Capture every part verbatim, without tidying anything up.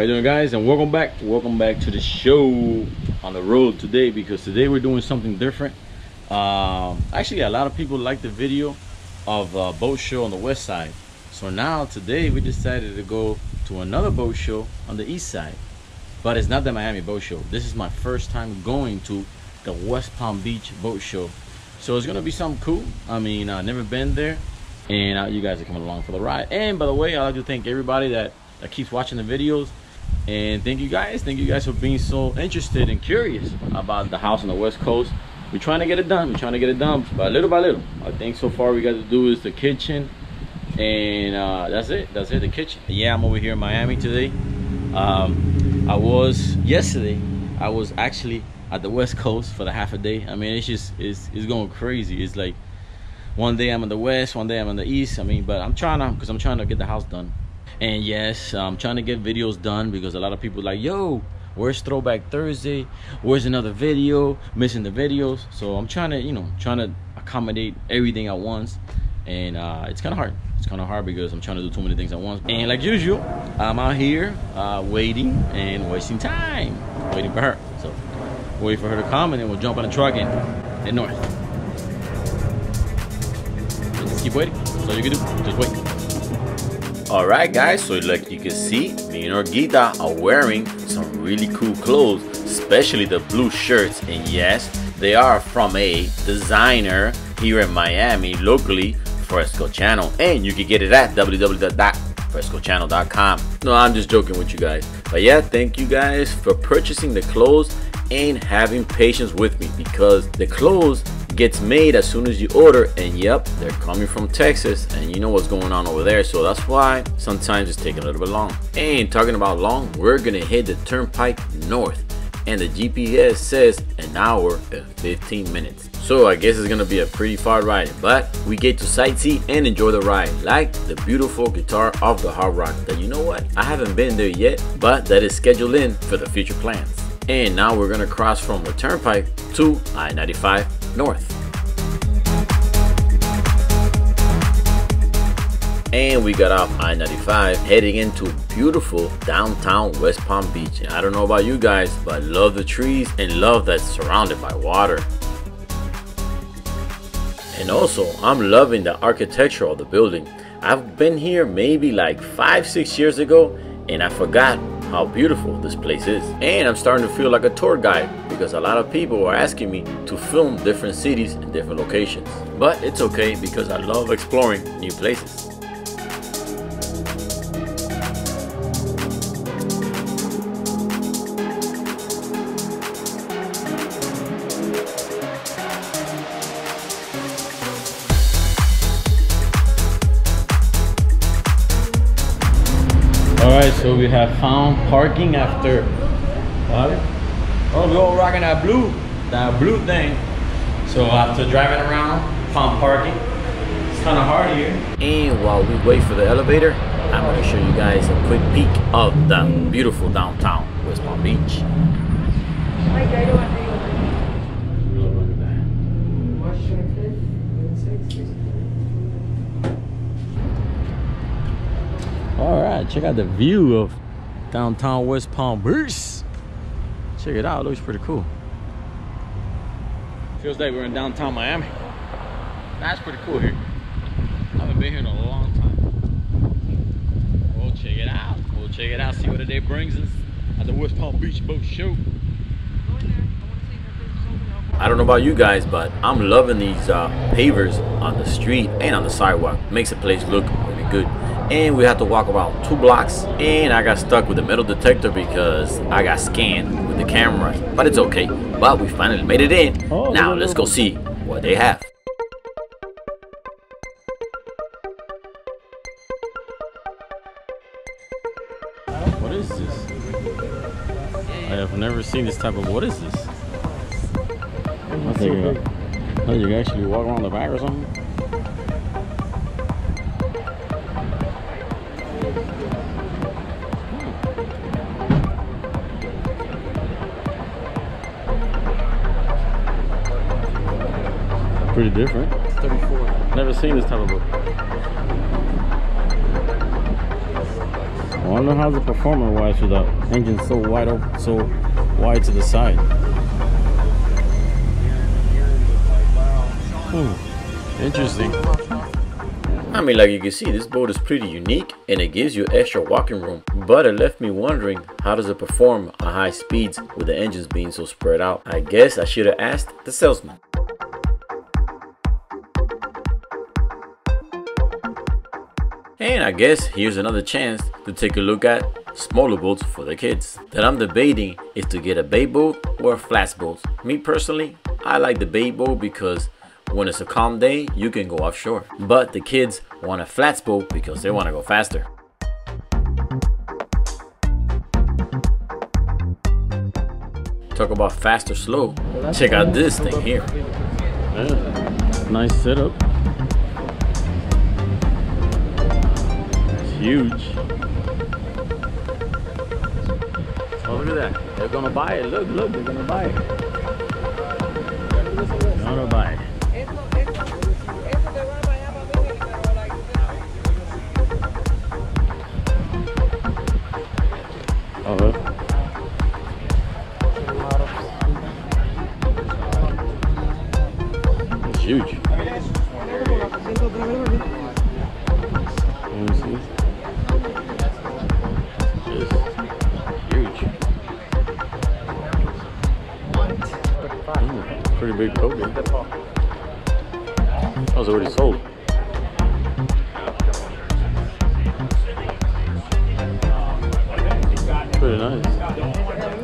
How you doing, guys? And welcome back welcome back to the show on the road today, because today we're doing something different. Um actually, a lot of people liked the video of a boat show on the west side, so now today we decided to go to another boat show on the east side, but it's not the Miami Boat Show. This is my first time going to the West Palm Beach Boat Show, so it's gonna be something cool. I mean, I've never been there, and uh, you guys are coming along for the ride. And by the way, I'd like to thank everybody that that keeps watching the videos, and thank you guys thank you guys for being so interested and curious about the house on the west coast. We're trying to get it done we're trying to get it done but little by little. I think so far we got to do is the kitchen, and uh that's it that's it the kitchen. Yeah, I'm over here in Miami today. um I was yesterday I was actually at the west coast for the half a day. I mean, it's just it's, it's going crazy. It's like one day I'm on the west, one day I'm on the east. I mean, but I'm trying to because I'm trying to get the house done. And yes, I'm trying to get videos done, because a lot of people are like, yo, where's Throwback Thursday? Where's another video? Missing the videos. So I'm trying to, you know, trying to accommodate everything at once. And uh, it's kind of hard. It's kind of hard because I'm trying to do too many things at once. And like usual, I'm out here uh, waiting and wasting time. Waiting for her. So wait for her to come, and then we'll jump on the truck and head north. So just keep waiting. That's all you can do. Just wait. Alright guys, so like you can see, me and Orgita are wearing some really cool clothes, especially the blue shirts. And yes, they are from a designer here in Miami, locally, Fresco Channel. And you can get it at w w w dot fresco channel dot com. No, I'm just joking with you guys. But yeah, thank you guys for purchasing the clothes and having patience with me, because the clothes gets made as soon as you order, and yep, they're coming from Texas, and you know what's going on over there, so that's why sometimes it's taking a little bit long. And talking about long, we're gonna hit the turnpike north, and the G P S says an hour and fifteen minutes, so I guess it's gonna be a pretty far ride, but we get to sightsee and enjoy the ride, like the beautiful guitar of the Hard Rock that, you know what, I haven't been there yet, but that is scheduled in for the future plans. And now we're gonna cross from the turnpike to I ninety-five north. And we got off I ninety-five, heading into beautiful downtown West Palm Beach. And I don't know about you guys, but I love the trees and love that's surrounded by water. And also, I'm loving the architecture of the building. I've been here maybe like five, six years ago, and I forgot how beautiful this place is. And I'm starting to feel like a tour guide, because a lot of people are asking me to film different cities and different locations, but it's okay because I love exploring new places. Alright, so we have found parking after uh, oh, we all rocking that blue that blue thing. So after driving around, found parking. It's kind of hard here. And while we wait for the elevator, I'm going to show you guys a quick peek of the beautiful downtown West Palm Beach. Alright, check out the view of downtown West Palm Beach. Check it out, it looks pretty cool. Feels like we're in downtown Miami. That's pretty cool here. I haven't been here in a long time. We'll check it out. We'll check it out, see what the day brings us at the West Palm Beach Boat Show. I don't know about you guys, but I'm loving these uh, pavers on the street and on the sidewalk. Makes the place look really good. And we had to walk about two blocks, and I got stuck with the metal detector because I got scanned with the camera, but it's okay. But we finally made it in. Oh, now let's go see what they have. What is this? I have never seen this type of, what is this? I think, uh, oh, you can actually walk around the back or something? Pretty different. It's thirty-four. Never seen this type of boat. Wow. don't know how the performer was with the engine so wide open, so wide to the side. Hmm, interesting. I mean, like you can see, this boat is pretty unique and it gives you extra walking room, but it left me wondering, how does it perform at high speeds with the engines being so spread out? I guess I should have asked the salesman. And I guess here's another chance to take a look at smaller boats for the kids. That I'm debating is to get a bay boat or a flats boat. Me personally, I like the bay boat because when it's a calm day, you can go offshore. But the kids want a flats boat because they want to go faster. Talk about fast or slow. Check out this thing here. Yeah, nice setup. It's huge. Oh, look at that. They're gonna buy it. Look, look, they're gonna buy it. They're gonna buy it. It's huge. Let me see. It's huge. Mm, pretty big boat. That was already sold. Pretty nice.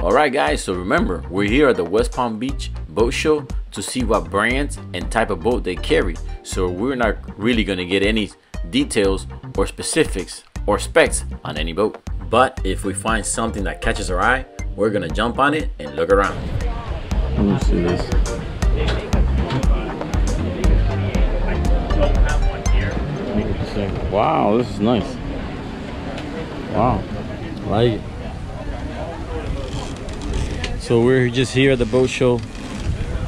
Alright guys, so remember, we're here at the West Palm Beach Boat Show to see what brands and type of boat they carry. So we're not really going to get any details or specifics or specs on any boat. But if we find something that catches our eye, we're going to jump on it and look around. Let me see this. Wow, this is nice. Wow, I like it. So we're just here at the boat show,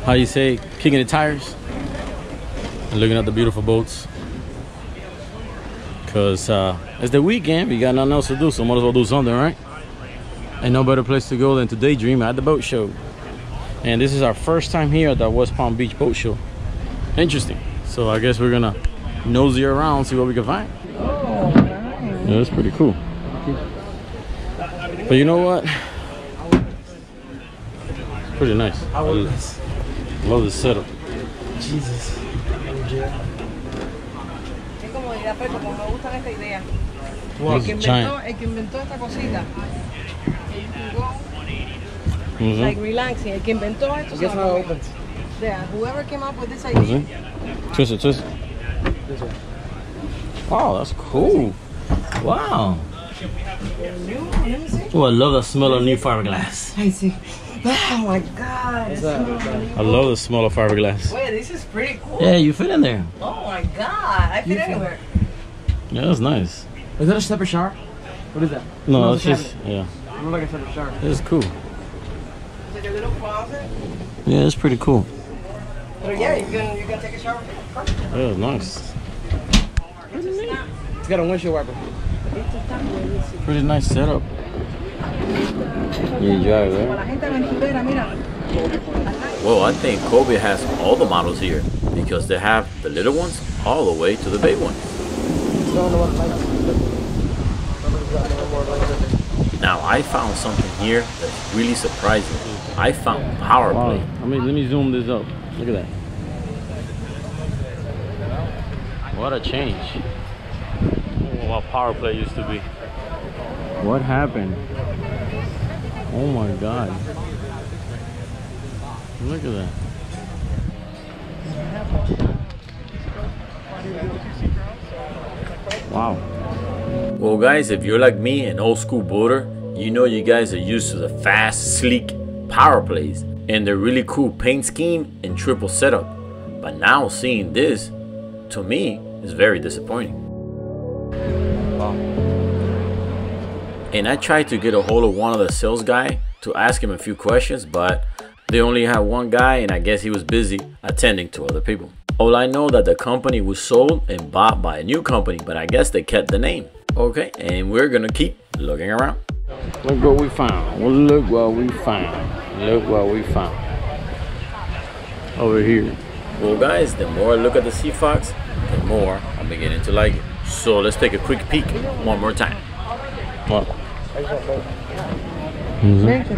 how you say, kicking the tires and looking at the beautiful boats. Because uh, it's the weekend, we got nothing else to do, so might as well do something, right? And no better place to go than to daydream at the boat show. And this is our first time here at the West Palm Beach Boat Show. Interesting. So I guess we're going to nosy around, see what we can find. Oh, nice. Yeah, that's pretty cool. But you know what? Pretty nice. I love this. Love the setup. Jesus. Wow, it's giant. Mm-hmm. Like relaxing. I guess how it opens. Yeah, whoever came up with this idea. Twist it, twist it. Wow, that's cool. Wow. Oh, I love the smell of new fiberglass. I see. Oh my god, it's I love the smell of fiberglass. Wait, this is pretty cool. Yeah, you fit in there. Oh my god, I fit anywhere. Yeah, that's nice. Is that a separate shower? What is that? No, it's just, yeah. I don't like a separate shower. It's cool. It's like a little closet. Yeah, it's pretty cool. But yeah, you can, you can take a shower. Yeah, it's nice. It's got a windshield wiper. Pretty nice setup. You drive it. Well, I think Kobe has all the models here because they have the little ones all the way to the big ones. Now I found something here that's really surprising. I found power play. Wow. I mean, let me zoom this up. Look at that. What a change. Oh, what power play used to be. What happened? Oh my god. Look at that. Wow. Well guys, if you're like me, an old school boater, you know you guys are used to the fast, sleek power plays and the really cool paint scheme and triple setup. But now seeing this, to me, is very disappointing. Wow. And I tried to get a hold of one of the sales guy to ask him a few questions, but they only had one guy and I guess he was busy attending to other people. All I know that the company was sold and bought by a new company, but I guess they kept the name. Okay, and we're gonna keep looking around. Look what we found. Well, look what we found. Look what we found. Over here. Well, guys, the more I look at the Sea Fox, the more I'm beginning to like it. So let's take a quick peek one more time. Wow. Mm-hmm.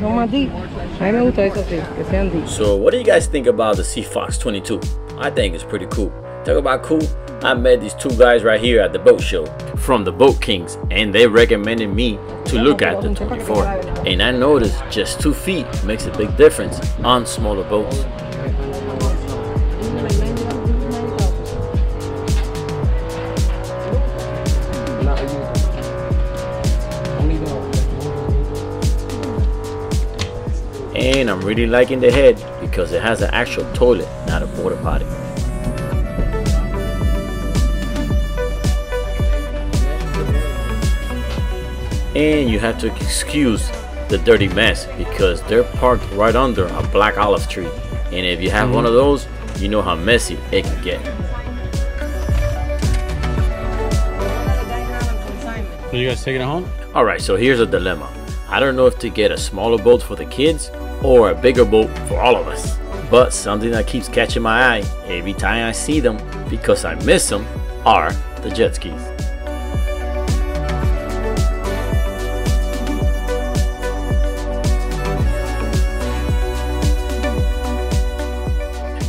So what do you guys think about the Sea Fox twenty-two? I think it's pretty cool. Talk about cool. I met these two guys right here at the boat show from the Boat Kings, and they recommended me to look at the twenty-four, and I noticed just two feet makes a big difference on smaller boats. And I'm really liking the head because it has an actual toilet, not a porta potty. And you have to excuse the dirty mess because they're parked right under a black olive tree. And if you have one of those, you know how messy it can get. So you guys taking it home? All right, so here's a dilemma. I don't know if to get a smaller boat for the kids or a bigger boat for all of us. But something that keeps catching my eye every time I see them because I miss them are the jet skis.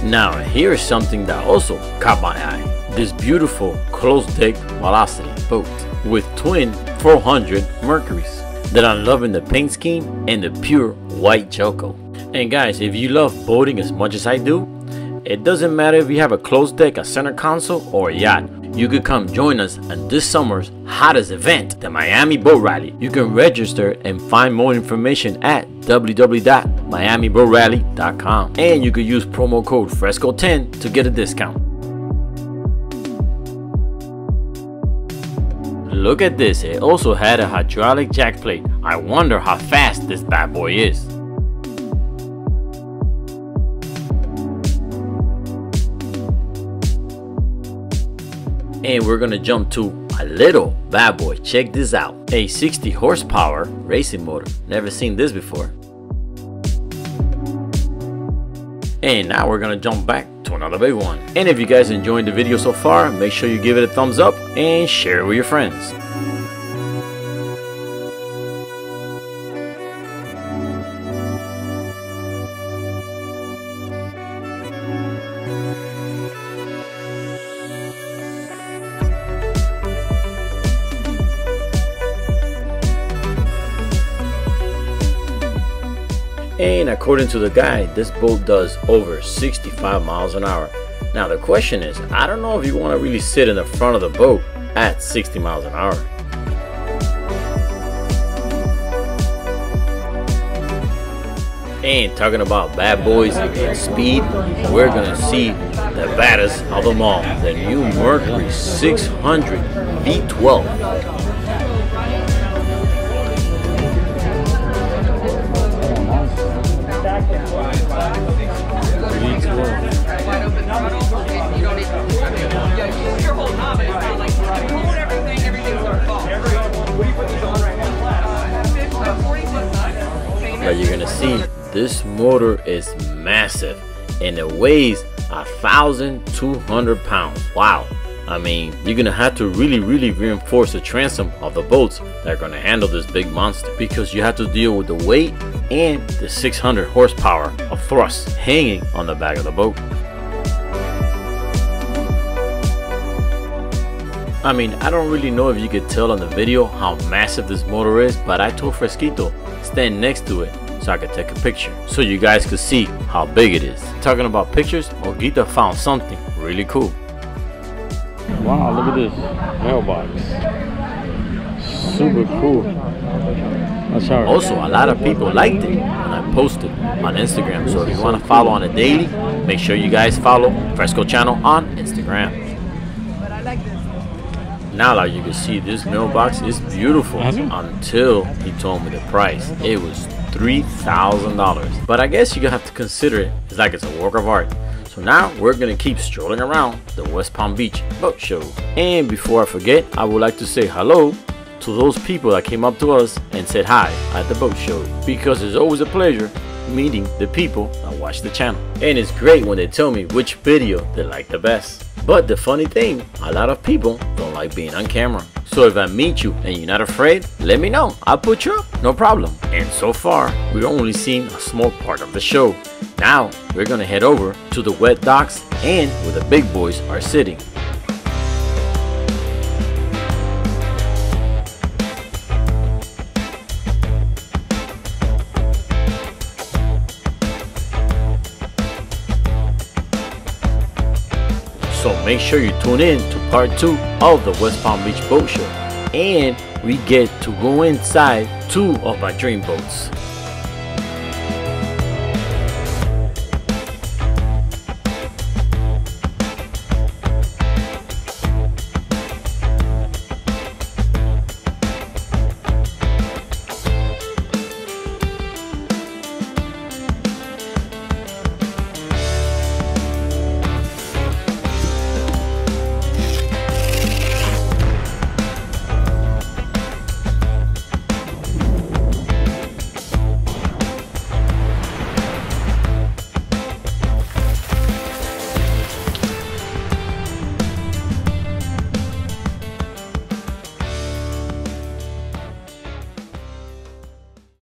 Now here is something that also caught my eye. This beautiful closed-deck Velocity boat with twin four hundred Mercuries that I'm loving the paint scheme and the pure white Jelco. And guys, if you love boating as much as I do, it doesn't matter if you have a closed deck, a center console, or a yacht. You could come join us at this summer's hottest event, the Miami Boat Rally. You can register and find more information at w w w dot miami boat rally dot com. And you could use promo code fresco ten to get a discount. Look at this, it also had a hydraulic jack plate. I wonder how fast this bad boy is. And we're gonna jump to a little bad boy. Check this out, a sixty horsepower racing motor. Never seen this before. And now we're gonna jump back to another big one. And if you guys enjoyed the video so far, make sure you give it a thumbs up and share it with your friends. And according to the guide, this boat does over sixty-five miles an hour. Now the question is, I don't know if you want to really sit in the front of the boat at sixty miles an hour. And talking about bad boys and speed, we're gonna see the baddest of them all, the new Mercury six hundred V twelve. But you're gonna see this motor is massive and it weighs one thousand two hundred pounds. Wow, I mean, you're gonna have to really really reinforce the transom of the boats that are gonna handle this big monster, because you have to deal with the weight and the six hundred horsepower of thrust hanging on the back of the boat. I mean, I don't really know if you could tell on the video how massive this motor is, but I told Fresquito stand next to it so I could take a picture so you guys could see how big it is. Talking about pictures, Orgita found something really cool. Wow, look at this mailbox. Super cool. That's hard. Also, a lot of people liked it when I posted on Instagram, so if you want to follow on a daily, make sure you guys follow Fresco Channel on Instagram. Now, like you can see, this mailbox is beautiful until he told me the price. It was three thousand dollars. But I guess you're gonna have to consider it. It's like it's a work of art. So now we're gonna keep strolling around the West Palm Beach Boat Show. And before I forget, I would like to say hello to those people that came up to us and said hi at the boat show, because it's always a pleasure meeting the people that watch the channel, and it's great when they tell me which video they like the best. But the funny thing, a lot of people don't like being on camera. So if I meet you and you're not afraid, let me know. I'll put you up, no problem. And so far, we've only seen a small part of the show. Now, we're gonna head over to the wet docks and where the big boys are sitting. So make sure you tune in to part two of the West Palm Beach Boat Show, and we get to go inside two of my dream boats.